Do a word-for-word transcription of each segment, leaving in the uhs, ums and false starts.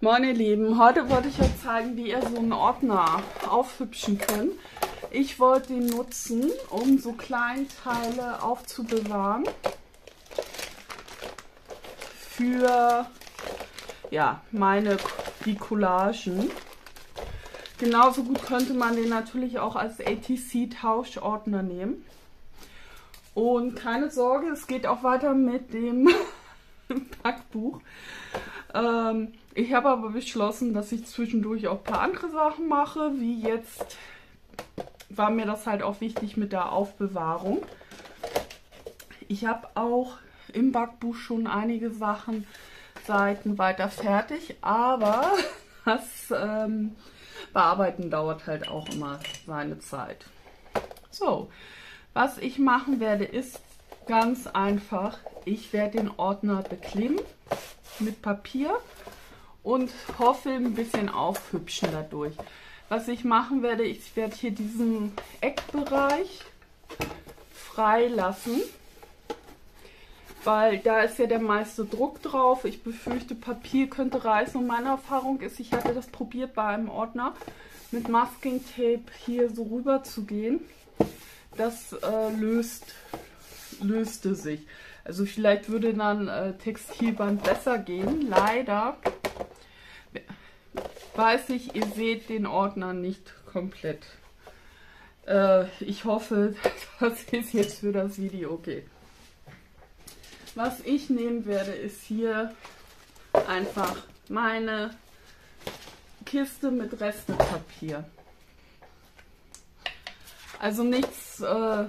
Meine Lieben, heute wollte ich euch zeigen, wie ihr so einen Ordner aufhübschen könnt. Ich wollte ihn nutzen, um so Kleinteile aufzubewahren für ja, meine, die Collagen. Genauso gut könnte man den natürlich auch als A T C-Tauschordner nehmen. Und keine Sorge, es geht auch weiter mit dem Backbuch. Ähm, ich habe aber beschlossen, dass ich zwischendurch auch ein paar andere Sachen mache, wie jetzt war mir das halt auch wichtig mit der Aufbewahrung. Ich habe auch im Backbuch schon einige Sachen Seiten weiter fertig, aber das ähm, Bearbeiten dauert halt auch immer seine Zeit. So, was ich machen werde, ist ganz einfach. Ich werde den Ordner bekleben mit Papier und hoffe ein bisschen aufhübschen dadurch. Was ich machen werde, ich werde hier diesen Eckbereich freilassen, weil da ist ja der meiste Druck drauf. Ich befürchte, Papier könnte reißen. Und meine Erfahrung ist, ich hatte das probiert bei einem Ordner mit Masking Tape hier so rüber zu gehen. Das äh, löst, löste sich. Also vielleicht würde dann äh, Textilband besser gehen. Leider weiß ich, ihr seht den Ordner nicht komplett. Äh, ich hoffe, das ist jetzt für das Video okay. Was ich nehmen werde, ist hier einfach meine Kiste mit Restepapier. Also nichts, äh,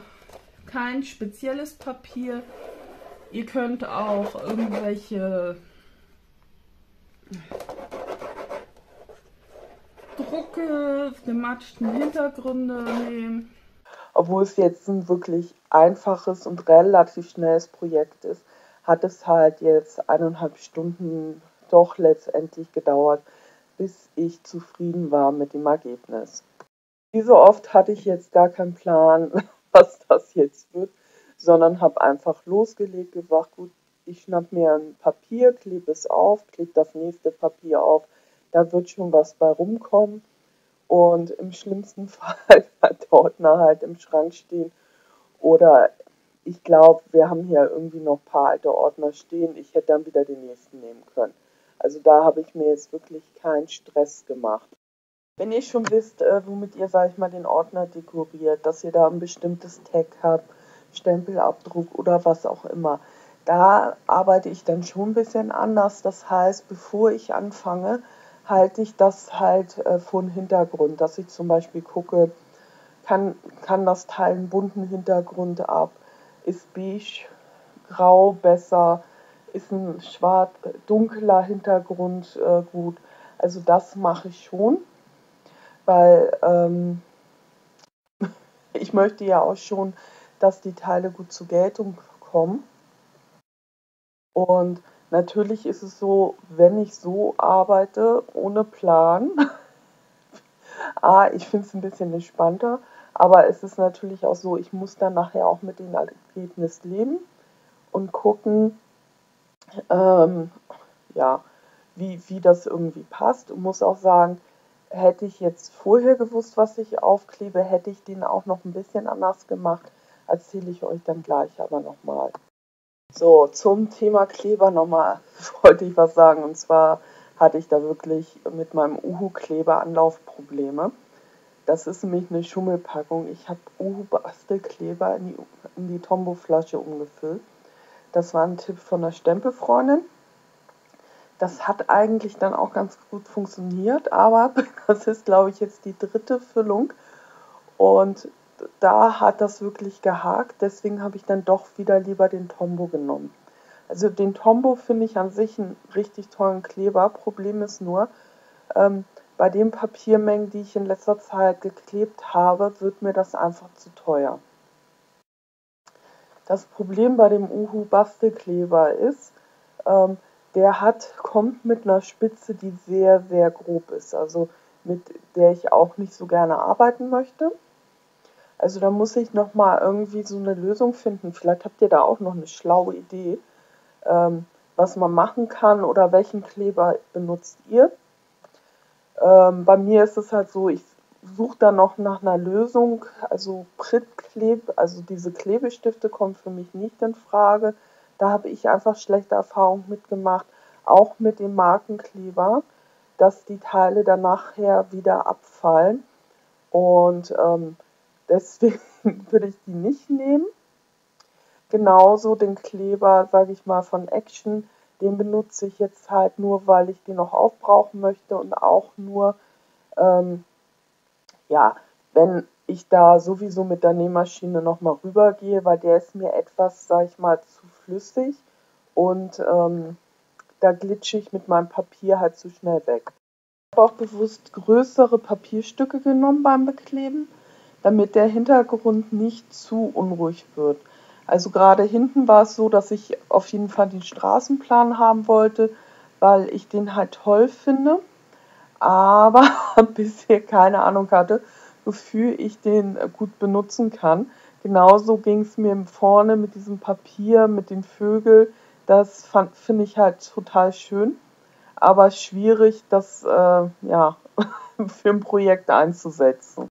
kein spezielles Papier. Ihr könnt auch irgendwelche Drucke, gematschten Hintergründe nehmen. Obwohl es jetzt ein wirklich einfaches und relativ schnelles Projekt ist, hat es halt jetzt eineinhalb Stunden doch letztendlich gedauert, bis ich zufrieden war mit dem Ergebnis. Wie so oft hatte ich jetzt gar keinen Plan, was das jetzt wird, sondern habe einfach losgelegt, gesagt, gut, ich schnapp mir ein Papier, klebe es auf, klebe das nächste Papier auf, da wird schon was bei rumkommen. Und im schlimmsten Fall hat der Ordner halt im Schrank stehen. Oder ich glaube, wir haben hier irgendwie noch ein paar alte Ordner stehen. Ich hätte dann wieder den nächsten nehmen können. Also da habe ich mir jetzt wirklich keinen Stress gemacht. Wenn ihr schon wisst, äh, womit ihr, sag ich mal, den Ordner dekoriert, dass ihr da ein bestimmtes Tag habt, Stempelabdruck oder was auch immer, da arbeite ich dann schon ein bisschen anders. Das heißt, bevor ich anfange, halte ich das halt äh, vor den Hintergrund, dass ich zum Beispiel gucke, kann, kann das Teil einen bunten Hintergrund ab, ist beige, grau besser, ist ein schwarz, dunkler Hintergrund äh, gut. Also das mache ich schon, weil ähm, ich möchte ja auch schon, dass die Teile gut zur Geltung kommen. Und natürlich ist es so, wenn ich so arbeite, ohne Plan, ah, ich finde es ein bisschen entspannter, aber es ist natürlich auch so, ich muss dann nachher auch mit dem Ergebnis leben und gucken, ähm, ja, wie, wie das irgendwie passt. Und muss auch sagen, hätte ich jetzt vorher gewusst, was ich aufklebe, hätte ich den auch noch ein bisschen anders gemacht, erzähle ich euch dann gleich aber nochmal. So, zum Thema Kleber nochmal wollte ich was sagen. Und zwar hatte ich da wirklich mit meinem Uhu-Kleber Anlaufprobleme. Das ist nämlich eine Schummelpackung. Ich habe Uhu-Bastelkleber in die, in die Tombow-Flasche umgefüllt. Das war ein Tipp von einer Stempelfreundin. Das hat eigentlich dann auch ganz gut funktioniert, aber das ist, glaube ich, jetzt die dritte Füllung. Und da hat das wirklich gehakt, deswegen habe ich dann doch wieder lieber den Tombow genommen. Also den Tombow finde ich an sich einen richtig tollen Kleber. Problem ist nur, ähm, bei den Papiermengen, die ich in letzter Zeit geklebt habe, wird mir das einfach zu teuer. Das Problem bei dem Uhu Bastelkleber ist, ähm, der hat, kommt mit einer Spitze, die sehr, sehr grob ist, also mit der ich auch nicht so gerne arbeiten möchte. Also da muss ich nochmal irgendwie so eine Lösung finden. Vielleicht habt ihr da auch noch eine schlaue Idee, ähm, was man machen kann oder welchen Kleber benutzt ihr. Ähm, bei mir ist es halt so, ich suche da noch nach einer Lösung. Also Prittkleber, also diese Klebestifte kommen für mich nicht in Frage. Da habe ich einfach schlechte Erfahrungen mitgemacht, auch mit dem Markenkleber, dass die Teile dann nachher wieder abfallen. Und ähm, deswegen würde ich die nicht nehmen. Genauso den Kleber, sage ich mal, von Action, den benutze ich jetzt halt nur, weil ich den noch aufbrauchen möchte und auch nur, ähm, ja, wenn ich da sowieso mit der Nähmaschine nochmal rübergehe, weil der ist mir etwas, sage ich mal, zu flüssig und ähm, da glitsche ich mit meinem Papier halt zu schnell weg. Ich habe auch bewusst größere Papierstücke genommen beim Bekleben, damit der Hintergrund nicht zu unruhig wird. Also gerade hinten war es so, dass ich auf jeden Fall den Straßenplan haben wollte, weil ich den halt toll finde, aber bisher keine Ahnung hatte, wofür ich den gut benutzen kann. Genauso ging es mir vorne mit diesem Papier, mit den Vögeln. Das finde ich halt total schön, aber schwierig, das äh, ja, für ein Projekt einzusetzen.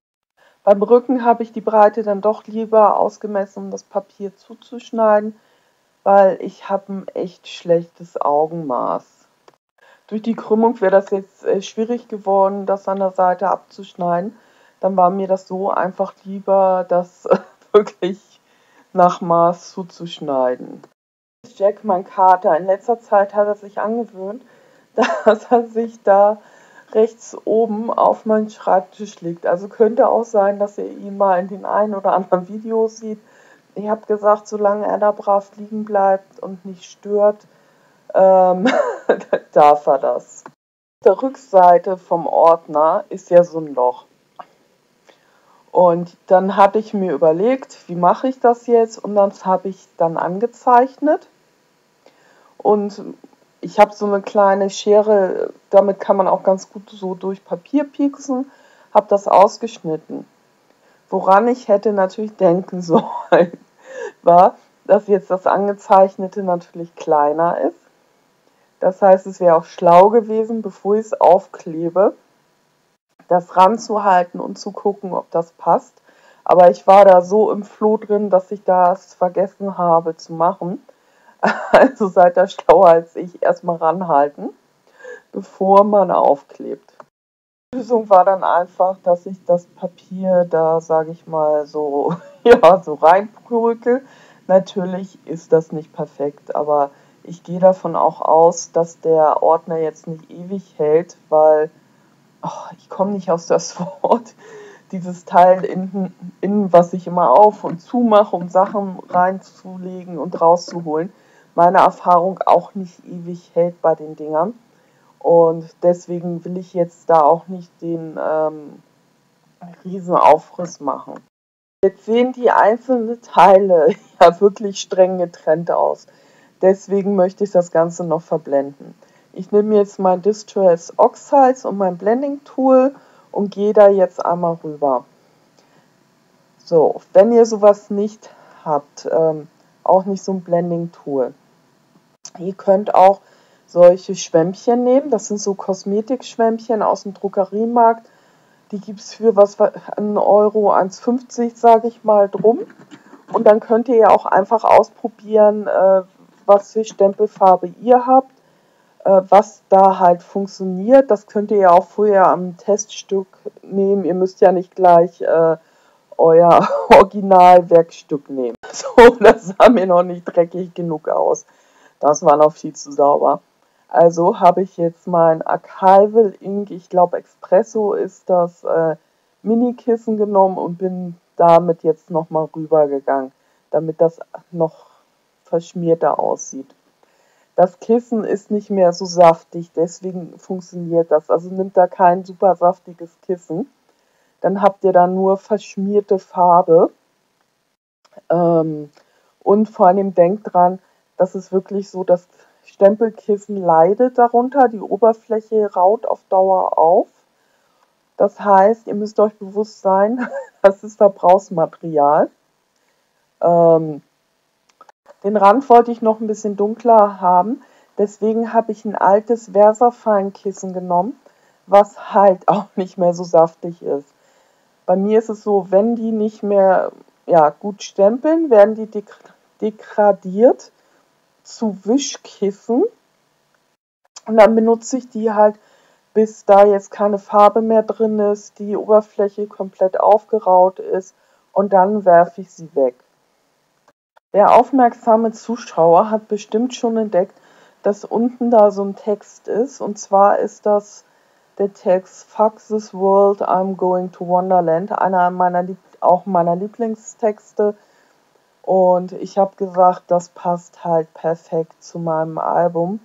Beim Rücken habe ich die Breite dann doch lieber ausgemessen, um das Papier zuzuschneiden, weil ich habe ein echt schlechtes Augenmaß. Durch die Krümmung wäre das jetzt schwierig geworden, das an der Seite abzuschneiden. Dann war mir das so einfach lieber, das wirklich nach Maß zuzuschneiden. Jack, mein Kater, in letzter Zeit hat er sich angewöhnt, dass er sich da rechts oben auf meinen Schreibtisch liegt. Also könnte auch sein, dass ihr ihn mal in den einen oder anderen Videos sieht. Ich habe gesagt, solange er da brav liegen bleibt und nicht stört, ähm, darf er das. Auf der Rückseite vom Ordner ist ja so ein Loch. Und dann hatte ich mir überlegt, wie mache ich das jetzt? Und das habe ich dann angezeichnet. Und ich habe so eine kleine Schere, damit kann man auch ganz gut so durch Papier pieksen, habe das ausgeschnitten. Woran ich hätte natürlich denken sollen, war, dass jetzt das Angezeichnete natürlich kleiner ist. Das heißt, es wäre auch schlau gewesen, bevor ich es aufklebe, das ranzuhalten und zu gucken, ob das passt. Aber ich war da so im Floh drin, dass ich das vergessen habe zu machen. Also seid ihr schlauer als ich, erstmal ranhalten, bevor man aufklebt. Die Lösung war dann einfach, dass ich das Papier da, sage ich mal, so, ja, so reinbrücke. Natürlich ist das nicht perfekt, aber ich gehe davon auch aus, dass der Ordner jetzt nicht ewig hält, weil, oh, ich komme nicht aus das Wort, dieses Teil innen, innen, was ich immer auf und zu mache, um Sachen reinzulegen und rauszuholen, meine Erfahrung auch nicht ewig hält bei den Dingern. Und deswegen will ich jetzt da auch nicht den ähm, riesen Aufriss machen. Jetzt sehen die einzelnen Teile ja wirklich streng getrennt aus. Deswegen möchte ich das Ganze noch verblenden. Ich nehme jetzt mein Distress Oxides und mein Blending Tool und gehe da jetzt einmal rüber. So, wenn ihr sowas nicht habt, ähm, auch nicht so ein Blending Tool. Ihr könnt auch solche Schwämmchen nehmen. Das sind so Kosmetikschwämmchen aus dem Drogeriemarkt. Die gibt es für was einen Euro, eins fünfzig, sage ich mal, drum. Und dann könnt ihr ja auch einfach ausprobieren, äh, was für Stempelfarbe ihr habt, äh, was da halt funktioniert. Das könnt ihr ja auch vorher am Teststück nehmen. Ihr müsst ja nicht gleich äh, euer Originalwerkstück nehmen. So, das sah mir noch nicht dreckig genug aus. Das war noch viel zu sauber. Also habe ich jetzt mein Archival-Ink, ich glaube Expresso ist das, äh, Mini-Kissen genommen und bin damit jetzt nochmal rübergegangen, damit das noch verschmierter aussieht. Das Kissen ist nicht mehr so saftig, deswegen funktioniert das. Also nimmt da kein super saftiges Kissen. Dann habt ihr da nur verschmierte Farbe. Ähm, und vor allem denkt dran, dass es wirklich so, das Stempelkissen leidet darunter. Die Oberfläche raut auf Dauer auf. Das heißt, ihr müsst euch bewusst sein, das ist Verbrauchsmaterial. Ähm, den Rand wollte ich noch ein bisschen dunkler haben. Deswegen habe ich ein altes Versa-Feinkissen genommen, was halt auch nicht mehr so saftig ist. Bei mir ist es so, wenn die nicht mehr ja, gut stempeln, werden die degradiert zu Wischkissen. Und dann benutze ich die halt, bis da jetzt keine Farbe mehr drin ist, die Oberfläche komplett aufgeraut ist und dann werfe ich sie weg. Der aufmerksame Zuschauer hat bestimmt schon entdeckt, dass unten da so ein Text ist, und zwar ist das der Text Fuck this world, I'm going to Wonderland, einer meiner, auch meiner Lieblingstexte, und ich habe gesagt, das passt halt perfekt zu meinem Album.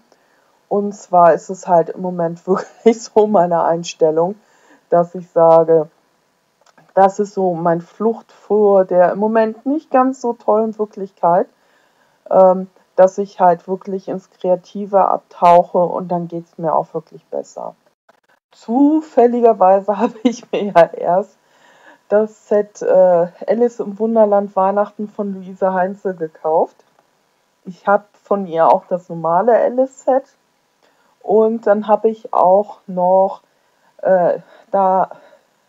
Und zwar ist es halt im Moment wirklich so meine Einstellung, dass ich sage, das ist so mein Flucht vor der im Moment nicht ganz so tollen Wirklichkeit, ähm, dass ich halt wirklich ins Kreative abtauche und dann geht es mir auch wirklich besser. Zufälligerweise habe ich mir ja erst das Set äh, Alice im Wunderland Weihnachten von Luise Heinzl gekauft. Ich habe von ihr auch das normale Alice-Set. Und dann habe ich auch noch äh, da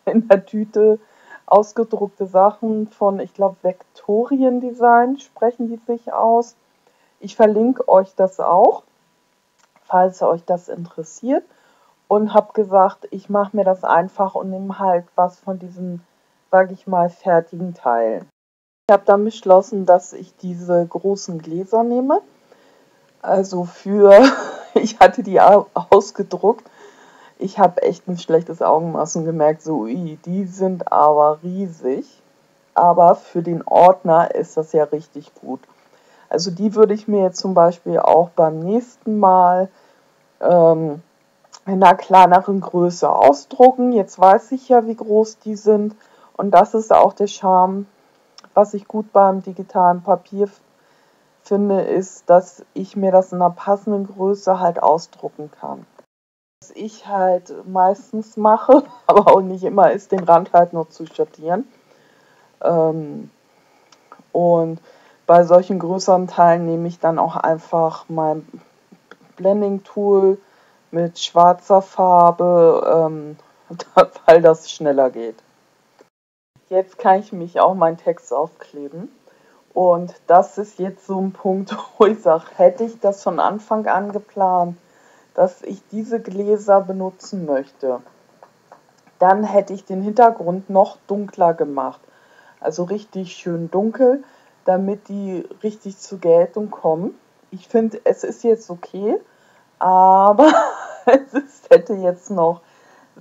in der Tüte ausgedruckte Sachen von, ich glaube, Vectoria Designs sprechen die sich aus. Ich verlinke euch das auch, falls euch das interessiert. Und habe gesagt, ich mache mir das einfach und nehme halt was von diesen, sage ich mal, fertigen Teilen. Ich habe dann beschlossen, dass ich diese großen Gläser nehme. Also für... Ich hatte die ausgedruckt. Ich habe echt ein schlechtes Augenmaß und gemerkt, so, ui, die sind aber riesig. Aber für den Ordner ist das ja richtig gut. Also die würde ich mir jetzt zum Beispiel auch beim nächsten Mal ähm, in einer kleineren Größe ausdrucken. Jetzt weiß ich ja, wie groß die sind. Und das ist auch der Charme, was ich gut beim digitalen Papier finde. finde, ist, dass ich mir das in einer passenden Größe halt ausdrucken kann. Was ich halt meistens mache, aber auch nicht immer, ist den Rand halt nur zu schattieren. Und bei solchen größeren Teilen nehme ich dann auch einfach mein Blending Tool mit schwarzer Farbe, weil das schneller geht. Jetzt kann ich mich auch meinen Text aufkleben. Und das ist jetzt so ein Punkt, wo ich sage, hätte ich das von Anfang an geplant, dass ich diese Gläser benutzen möchte, dann hätte ich den Hintergrund noch dunkler gemacht. Also richtig schön dunkel, damit die richtig zur Geltung kommen. Ich finde, es ist jetzt okay, aber es hätte jetzt noch,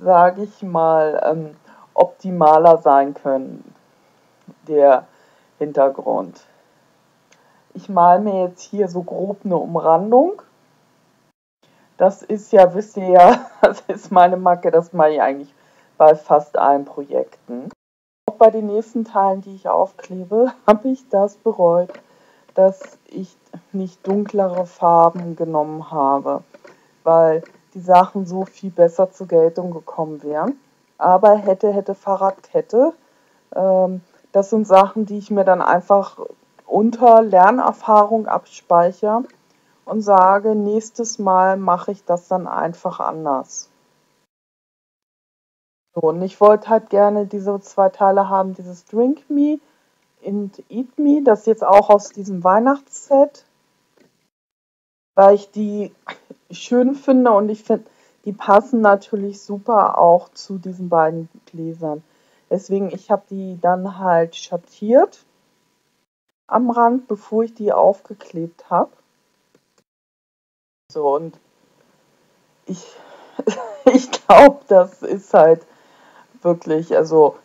sage ich mal, optimaler sein können, der Hintergrund. Ich male mir jetzt hier so grob eine Umrandung. Das ist ja, wisst ihr ja, das ist meine Macke, das mache ich eigentlich bei fast allen Projekten. Auch bei den nächsten Teilen, die ich aufklebe, habe ich das bereut, dass ich nicht dunklere Farben genommen habe, weil die Sachen so viel besser zur Geltung gekommen wären. Aber hätte, hätte, Fahrradkette, ähm, das sind Sachen, die ich mir dann einfach unter Lernerfahrung abspeichere und sage, nächstes Mal mache ich das dann einfach anders. So, und ich wollte halt gerne diese zwei Teile haben, dieses Drink Me und Eat Me, das jetzt auch aus diesem Weihnachtsset, weil ich die schön finde und ich finde, die passen natürlich super auch zu diesen beiden Gläsern. Deswegen, ich habe die dann halt schattiert am Rand, bevor ich die aufgeklebt habe. So, und ich, ich glaube, das ist halt wirklich, also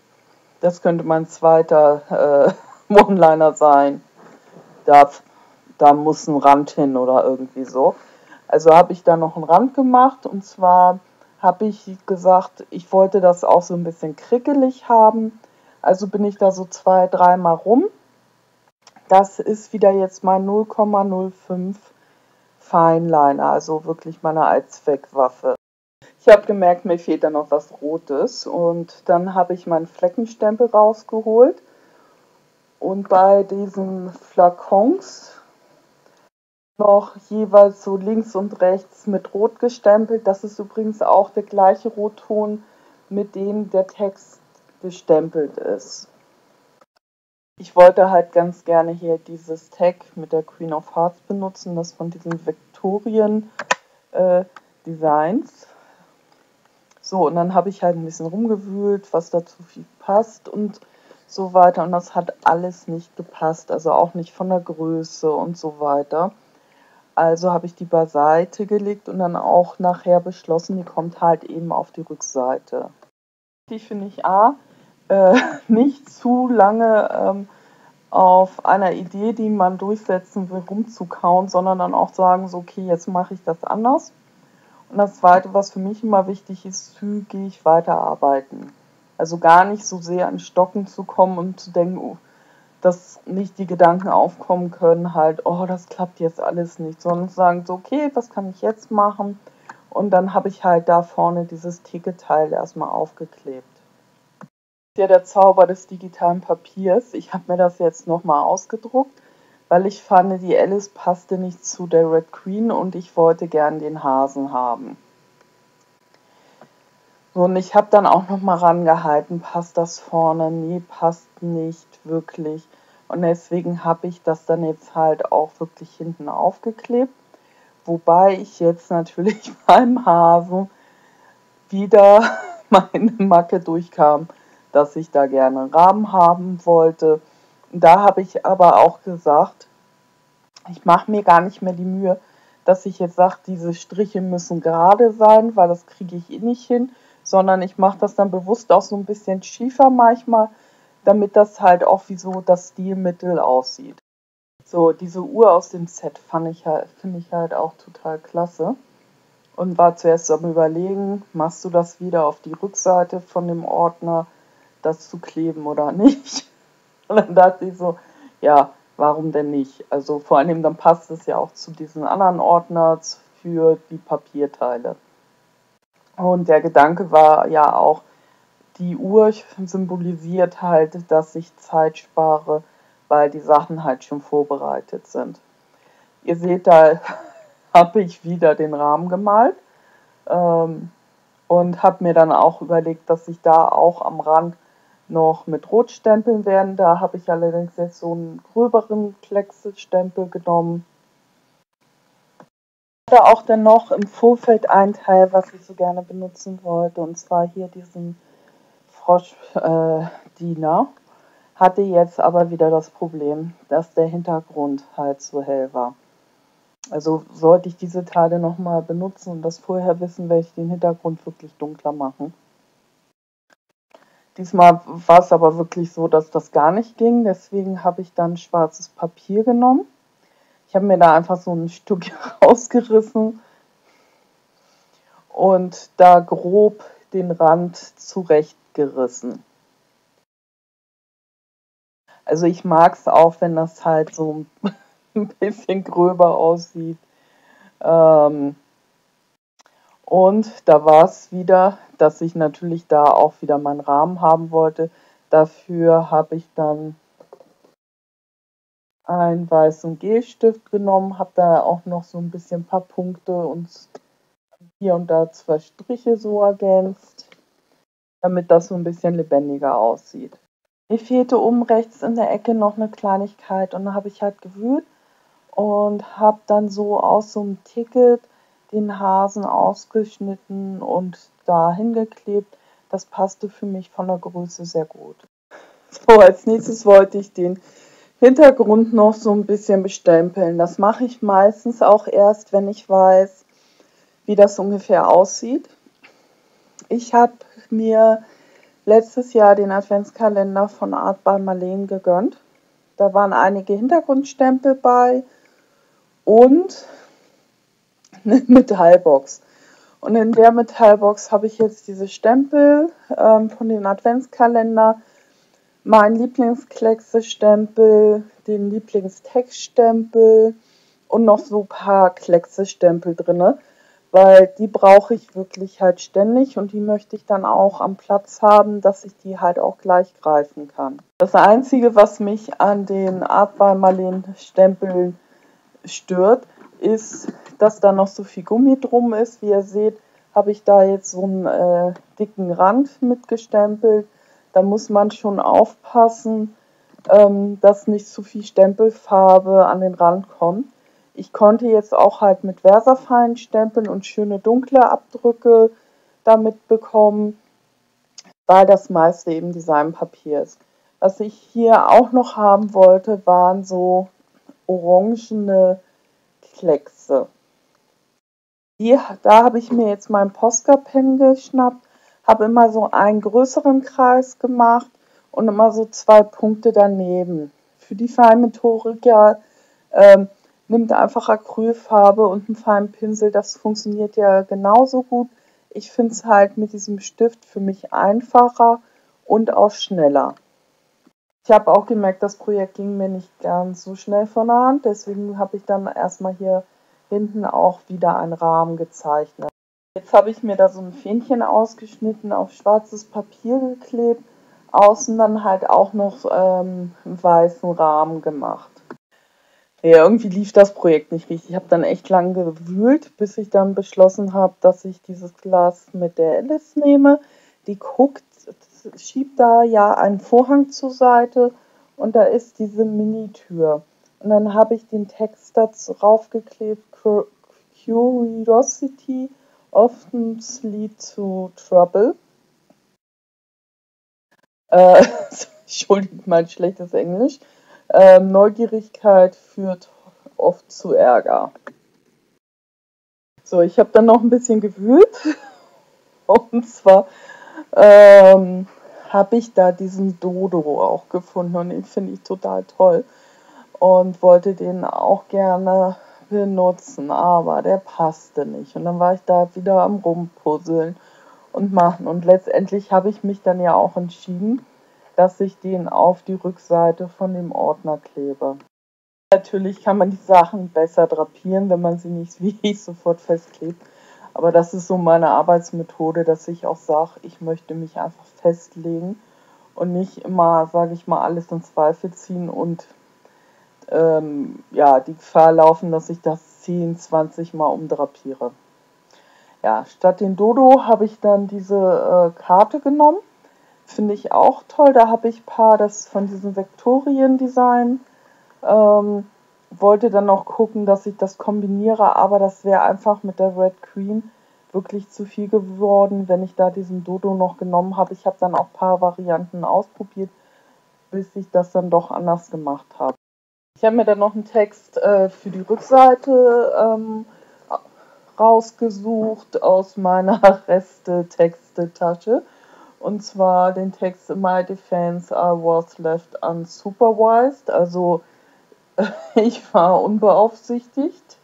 das könnte mein zweiter äh, One-Liner sein. Da, da muss ein Rand hin oder irgendwie so. Also habe ich da noch einen Rand gemacht, und zwar habe ich gesagt, ich wollte das auch so ein bisschen krickelig haben. Also bin ich da so zwei, dreimal rum. Das ist wieder jetzt mein null Komma null fünf Fineliner, also wirklich meine Allzweckwaffe. Ich habe gemerkt, mir fehlt da noch was Rotes. Und dann habe ich meinen Fleckenstempel rausgeholt. Und bei diesen Flakons noch jeweils so links und rechts mit Rot gestempelt. Das ist übrigens auch der gleiche Rotton, mit dem der Text gestempelt ist. Ich wollte halt ganz gerne hier dieses Tag mit der Queen of Hearts benutzen, das von diesen Vectorien äh, Designs. So, und dann habe ich halt ein bisschen rumgewühlt, was dazu viel passt und so weiter. Und das hat alles nicht gepasst, also auch nicht von der Größe und so weiter. Also habe ich die beiseite gelegt und dann auch nachher beschlossen, die kommt halt eben auf die Rückseite. Die finde ich A, Äh, nicht zu lange ähm, auf einer Idee, die man durchsetzen will, rumzukauen, sondern dann auch sagen, so, okay, jetzt mache ich das anders. Und das Zweite, was für mich immer wichtig ist, zügig weiterarbeiten. Also gar nicht so sehr an Stocken zu kommen und zu denken, oh, dass nicht die Gedanken aufkommen können, halt, oh, das klappt jetzt alles nicht, sondern sagen, so, okay, was kann ich jetzt machen? Und dann habe ich halt da vorne dieses Ticket-Teil erstmal aufgeklebt. Ja, der Zauber des digitalen Papiers. Ich habe mir das jetzt nochmal ausgedruckt, weil ich fand, die Alice passte nicht zu der Red Queen und ich wollte gern den Hasen haben. So, und ich habe dann auch nochmal rangehalten, passt das vorne? Nee, passt nicht wirklich. Und deswegen habe ich das dann jetzt halt auch wirklich hinten aufgeklebt. Wobei ich jetzt natürlich beim Hasen wieder meine Macke durchkam, dass ich da gerne einen Rahmen haben wollte. Da habe ich aber auch gesagt, ich mache mir gar nicht mehr die Mühe, dass ich jetzt sage, diese Striche müssen gerade sein, weil das kriege ich eh nicht hin, sondern ich mache das dann bewusst auch so ein bisschen schiefer manchmal, damit das halt auch wie so das Stilmittel aussieht. So, diese Uhr aus dem Set fand ich halt, finde ich halt auch total klasse. Und war zuerst am Überlegen, machst du das wieder auf die Rückseite von dem Ordner, das zu kleben oder nicht. Und dann dachte ich so, ja, warum denn nicht? Also vor allem, dann passt es ja auch zu diesen anderen Ordnern für die Papierteile. Und der Gedanke war ja auch, die Uhr symbolisiert halt, dass ich Zeit spare, weil die Sachen halt schon vorbereitet sind. Ihr seht, da habe ich wieder den Rahmen gemalt. Ähm, und habe mir dann auch überlegt, dass ich da auch am Rand noch mit Rot stempeln werden. Da habe ich allerdings jetzt so einen gröberen Kleckselstempel genommen. Ich hatte auch dann noch im Vorfeld ein Teil, was ich so gerne benutzen wollte, und zwar hier diesen Froschdiener. Äh, hatte jetzt aber wieder das Problem, dass der Hintergrund halt so hell war. Also sollte ich diese Teile nochmal benutzen und das vorher wissen, werde ich den Hintergrund wirklich dunkler machen. Diesmal war es aber wirklich so, dass das gar nicht ging. Deswegen habe ich dann schwarzes Papier genommen. Ich habe mir da einfach so ein Stück rausgerissen und da grob den Rand zurechtgerissen. Also ich mag es auch, wenn das halt so ein bisschen gröber aussieht. Ähm Und da war es wieder, dass ich natürlich da auch wieder meinen Rahmen haben wollte. Dafür habe ich dann einen weißen Gelstift genommen, habe da auch noch so ein bisschen ein paar Punkte und hier und da zwei Striche so ergänzt, damit das so ein bisschen lebendiger aussieht. Mir fehlte oben rechts in der Ecke noch eine Kleinigkeit und da habe ich halt gewühlt und habe dann so aus so einem Ticket den Hasen ausgeschnitten und da hingeklebt. Das passte für mich von der Größe sehr gut. So, als nächstes wollte ich den Hintergrund noch so ein bisschen bestempeln. Das mache ich meistens auch erst, wenn ich weiß, wie das ungefähr aussieht. Ich habe mir letztes Jahr den Adventskalender von Art by Marlene gegönnt. Da waren einige Hintergrundstempel bei und eine Metallbox. Und in der Metallbox habe ich jetzt diese Stempel ähm, von den Adventskalender, meinen Lieblingskleckse-Stempel, den Lieblingstextstempel und noch so ein paar Kleckse-Stempel drin, weil die brauche ich wirklich halt ständig und die möchte ich dann auch am Platz haben, dass ich die halt auch gleich greifen kann. Das Einzige, was mich an den Art by Marlene Stempeln stört, ist, dass da noch so viel Gummi drum ist. Wie ihr seht, habe ich da jetzt so einen äh, dicken Rand mitgestempelt. Da muss man schon aufpassen, ähm, dass nicht zu viel Stempelfarbe an den Rand kommt. Ich konnte jetzt auch halt mit Versa-Fein stempeln und schöne dunkle Abdrücke damit bekommen, weil das meiste eben Designpapier ist. Was ich hier auch noch haben wollte, waren so orangene Kleckse. Hier, da habe ich mir jetzt meinen Posca-Pen geschnappt, habe immer so einen größeren Kreis gemacht und immer so zwei Punkte daneben. Für die Feinmotoriker äh, nimmt einfach Acrylfarbe und einen feinen Pinsel, das funktioniert ja genauso gut. Ich finde es halt mit diesem Stift für mich einfacher und auch schneller. Ich habe auch gemerkt, das Projekt ging mir nicht ganz so schnell von der Hand, deswegen habe ich dann erstmal hier hinten auch wieder einen Rahmen gezeichnet. Jetzt habe ich mir da so ein Fähnchen ausgeschnitten, auf schwarzes Papier geklebt, außen dann halt auch noch ähm, einen weißen Rahmen gemacht. Ja, irgendwie lief das Projekt nicht richtig. Ich habe dann echt lang gewühlt, bis ich dann beschlossen habe, dass ich dieses Glas mit der Alice nehme. Die guckt, schiebt da ja einen Vorhang zur Seite und da ist diese Mini-Tür. Und dann habe ich den Text dazu raufgeklebt, Curiosity often leads to trouble. Äh, entschuldigt mein schlechtes Englisch. Ähm, Neugierigkeit führt oft zu Ärger. So, ich habe dann noch ein bisschen gewühlt. Und zwar ähm, habe ich da diesen Dodo auch gefunden und den finde ich total toll. Und wollte den auch gerne benutzen, aber der passte nicht. Und dann war ich da wieder am Rumpuzzeln und machen. Und letztendlich habe ich mich dann ja auch entschieden, dass ich den auf die Rückseite von dem Ordner klebe. Natürlich kann man die Sachen besser drapieren, wenn man sie nicht wie ich sofort festklebt. Aber das ist so meine Arbeitsmethode, dass ich auch sage, ich möchte mich einfach festlegen und nicht immer, sage ich mal, alles in Zweifel ziehen und ähm, ja, die Gefahr laufen, dass ich das zehn, zwanzig Mal umdrapiere. Ja, statt den Dodo habe ich dann diese äh, Karte genommen. Finde ich auch toll. Da habe ich ein paar das von diesem Vectorien Design. Ähm, wollte dann noch gucken, dass ich das kombiniere, aber das wäre einfach mit der Red Queen wirklich zu viel geworden, wenn ich da diesen Dodo noch genommen habe. Ich habe dann auch ein paar Varianten ausprobiert, bis ich das dann doch anders gemacht habe. Ich habe mir dann noch einen Text äh, für die Rückseite ähm, rausgesucht aus meiner Reste-Texte-Tasche. Und zwar den Text My Defense I was left unsupervised, also ich war unbeaufsichtigt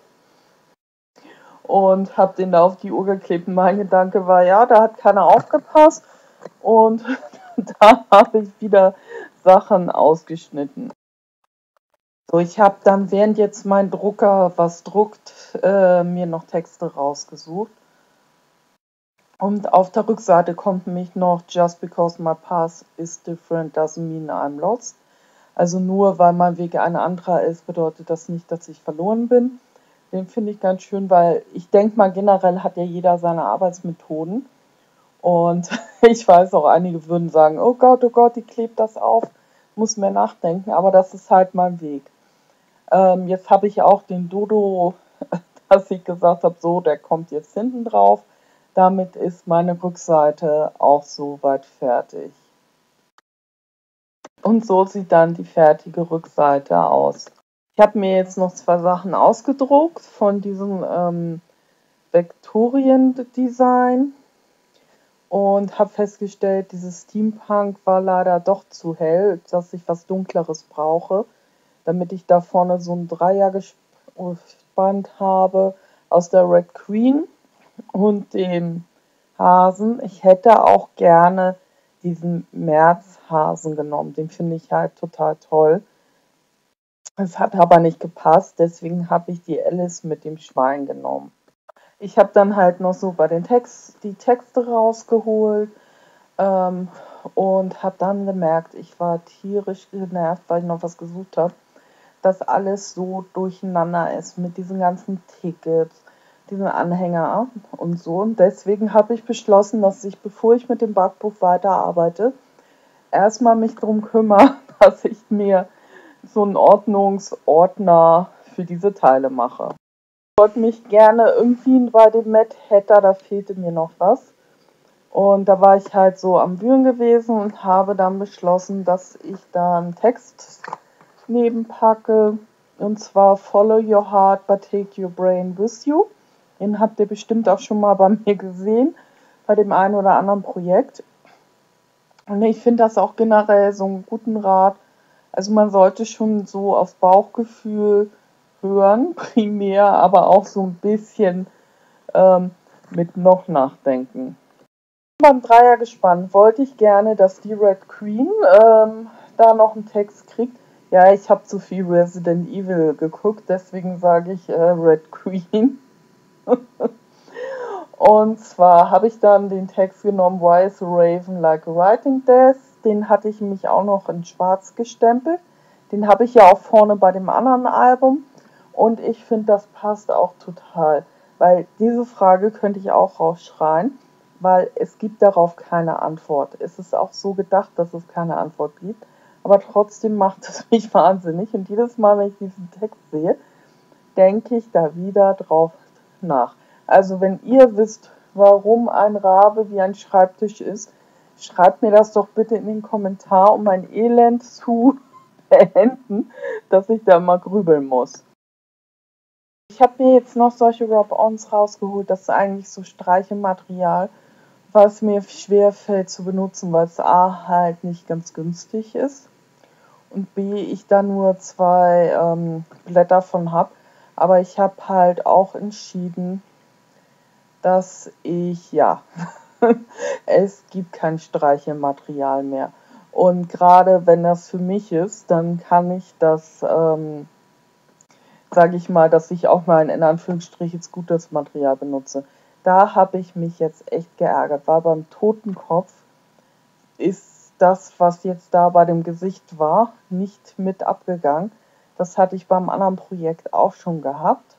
und habe den da auf die Uhr geklebt. Mein Gedanke war, ja, da hat keiner aufgepasst und da habe ich wieder Sachen ausgeschnitten. So, ich habe dann, während jetzt mein Drucker was druckt, äh, mir noch Texte rausgesucht. Und auf der Rückseite kommt nämlich noch Just because my path is different doesn't mean I'm lost. Also nur weil mein Weg ein anderer ist, bedeutet das nicht, dass ich verloren bin. Den finde ich ganz schön, weil ich denke mal, generell hat ja jeder seine Arbeitsmethoden. Und ich weiß auch, einige würden sagen, oh Gott, oh Gott, die klebt das auf, muss mehr nachdenken. Aber das ist halt mein Weg. Ähm, jetzt habe ich auch den Dodo, dass ich gesagt habe, so, der kommt jetzt hinten drauf. Damit ist meine Rückseite auch soweit fertig. Und so sieht dann die fertige Rückseite aus. Ich habe mir jetzt noch zwei Sachen ausgedruckt von diesem ähm, Vectorien-Design und habe festgestellt, dieses Steampunk war leider doch zu hell, dass ich was Dunkleres brauche, damit ich da vorne so ein Dreier gespannt habe aus der Red Queen und dem Hasen. Ich hätte auch gerne diesen Märzhasen genommen. Den finde ich halt total toll. Es hat aber nicht gepasst, deswegen habe ich die Alice mit dem Schwein genommen. Ich habe dann halt noch so bei den Text, die Texte rausgeholt ähm, und habe dann gemerkt, ich war tierisch genervt, weil ich noch was gesucht habe. dass alles so durcheinander ist mit diesen ganzen Tickets, diesen Anhänger und so. Und deswegen habe ich beschlossen, dass ich, bevor ich mit dem Backbuch weiterarbeite, erstmal mich darum kümmere, dass ich mir so einen Ordnungsordner für diese Teile mache. Ich wollte mich gerne irgendwie bei dem Mad Hatter, da fehlte mir noch was. Und da war ich halt so am Wühlen gewesen und habe dann beschlossen, dass ich da einen Text nebenpacke. Und zwar Follow Your Heart but Take Your Brain With You. Den habt ihr bestimmt auch schon mal bei mir gesehen, bei dem einen oder anderen Projekt. Und ich finde das auch generell so einen guten Rat. Also man sollte schon so aufs Bauchgefühl hören, primär, aber auch so ein bisschen ähm, mit noch nachdenken. Beim Dreiergespann wollte ich gerne, dass die Red Queen ähm, da noch einen Text kriegt. Ja, ich habe zu viel Resident Evil geguckt, deswegen sage ich äh, Red Queen. Und zwar habe ich dann den Text genommen, Why is a Raven like a Writing Desk? Den hatte ich mich auch noch in schwarz gestempelt. Den habe ich ja auch vorne bei dem anderen Album. Und ich finde, das passt auch total. Weil diese Frage könnte ich auch rausschreien. Weil es gibt darauf keine Antwort. Es ist auch so gedacht, dass es keine Antwort gibt. Aber trotzdem macht es mich wahnsinnig. Und jedes Mal, wenn ich diesen Text sehe, denke ich da wieder drauf nach. Also wenn ihr wisst, warum ein Rabe wie ein Schreibtisch ist, schreibt mir das doch bitte in den Kommentar, um mein Elend zu beenden, dass ich da mal grübeln muss. Ich habe mir jetzt noch solche Rob-Ons rausgeholt. Das ist eigentlich so Streichematerial, was mir schwer fällt zu benutzen, weil es A halt nicht ganz günstig ist und B ich da nur zwei ähm, Blätter von habe. Aber ich habe halt auch entschieden, dass ich, ja, es gibt kein Streichematerial mehr. Und gerade wenn das für mich ist, dann kann ich das, ähm, sage ich mal, dass ich auch mal in, in Anführungsstrichen gutes Material benutze. Da habe ich mich jetzt echt geärgert, weil beim Totenkopf ist das, was jetzt da bei dem Gesicht war, nicht mit abgegangen. Das hatte ich beim anderen Projekt auch schon gehabt.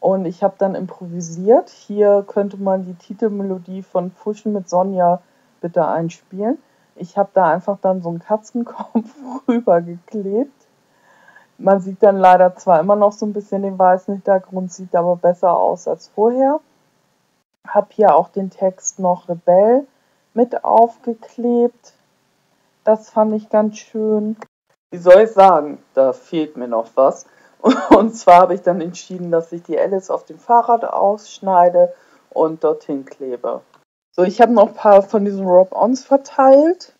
Und ich habe dann improvisiert. Hier könnte man die Titelmelodie von Fuschen mit Sonja bitte einspielen. Ich habe da einfach dann so einen Katzenkopf rübergeklebt. Man sieht dann leider zwar immer noch so ein bisschen den weißen Hintergrund, sieht aber besser aus als vorher. Habe hier auch den Text noch Rebell mit aufgeklebt. Das fand ich ganz schön. Wie soll ich sagen, da fehlt mir noch was. Und zwar habe ich dann entschieden, dass ich die Alice auf dem Fahrrad ausschneide und dorthin klebe. So, ich habe noch ein paar von diesen Rob-Ons verteilt.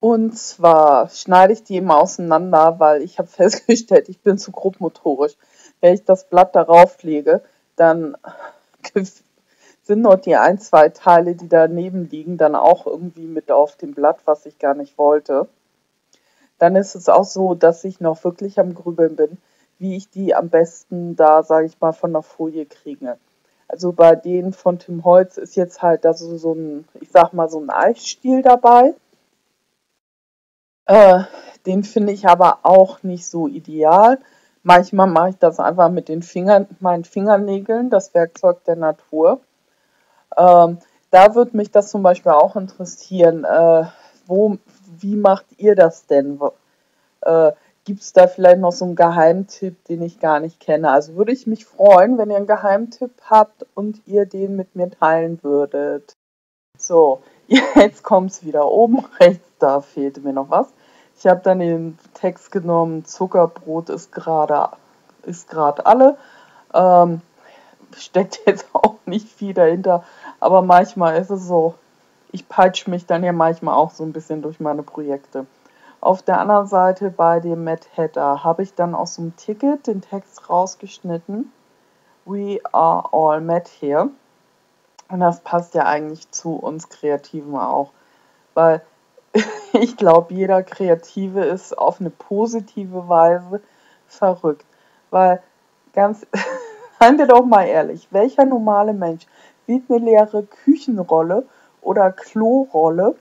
Und zwar schneide ich die immer auseinander, weil ich habe festgestellt, ich bin zu grobmotorisch. Wenn ich das Blatt darauf lege, dann sind noch die ein, zwei Teile, die daneben liegen, dann auch irgendwie mit auf dem Blatt, was ich gar nicht wollte. Dann ist es auch so, dass ich noch wirklich am Grübeln bin, wie ich die am besten da, sage ich mal, von der Folie kriege. Also bei denen von Tim Holz ist jetzt halt da so, so ein, ich sag mal, so ein Eisstiel dabei. Äh, den finde ich aber auch nicht so ideal. Manchmal mache ich das einfach mit den Fingern, meinen Fingernägeln, das Werkzeug der Natur. Ähm, da würde mich das zum Beispiel auch interessieren, äh, wo... Wie macht ihr das denn? Äh, Gibt es da vielleicht noch so einen Geheimtipp, den ich gar nicht kenne? Also würde ich mich freuen, wenn ihr einen Geheimtipp habt und ihr den mit mir teilen würdet. So, jetzt kommt es wieder oben rechts, da fehlte mir noch was. Ich habe dann den Text genommen, Zuckerbrot ist gerade ist gerade alle. Ähm, steckt jetzt auch nicht viel dahinter, aber manchmal ist es so. Ich peitsche mich dann ja manchmal auch so ein bisschen durch meine Projekte. Auf der anderen Seite bei dem Mad Hatter habe ich dann aus so einem Ticket den Text rausgeschnitten. We are all mad here. Und das passt ja eigentlich zu uns Kreativen auch. Weil ich glaube, jeder Kreative ist auf eine positive Weise verrückt. Weil, ganz, seien wir doch mal ehrlich, welcher normale Mensch sieht eine leere Küchenrolle oder Klorolle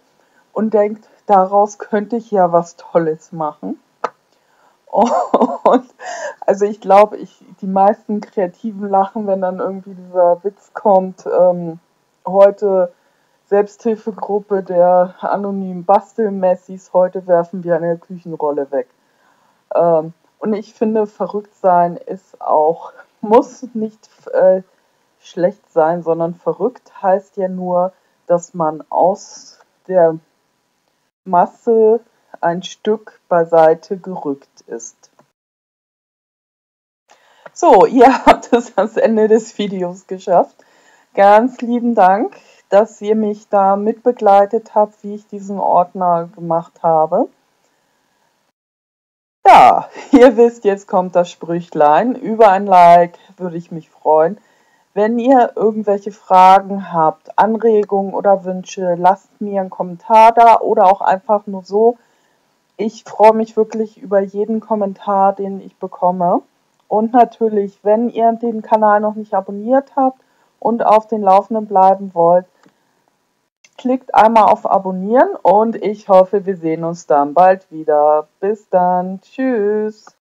und denkt, daraus könnte ich ja was Tolles machen. Und also ich glaube, ich, die meisten Kreativen lachen, wenn dann irgendwie dieser Witz kommt, ähm, heute Selbsthilfegruppe der anonymen Bastelmessis, heute werfen wir eine Küchenrolle weg. Ähm, und ich finde, verrückt sein ist auch, muss nicht äh, schlecht sein, sondern verrückt heißt ja nur, dass man aus der Masse ein Stück beiseite gerückt ist. So, ihr habt es ans Ende des Videos geschafft. Ganz lieben Dank, dass ihr mich da mitbegleitet habt, wie ich diesen Ordner gemacht habe. Ja, ihr wisst, jetzt kommt das Sprüchlein. Über ein Like würde ich mich freuen. Wenn ihr irgendwelche Fragen habt, Anregungen oder Wünsche, lasst mir einen Kommentar da oder auch einfach nur so. Ich freue mich wirklich über jeden Kommentar, den ich bekomme. Und natürlich, wenn ihr den Kanal noch nicht abonniert habt und auf den Laufenden bleiben wollt, klickt einmal auf Abonnieren und ich hoffe, wir sehen uns dann bald wieder. Bis dann. Tschüss.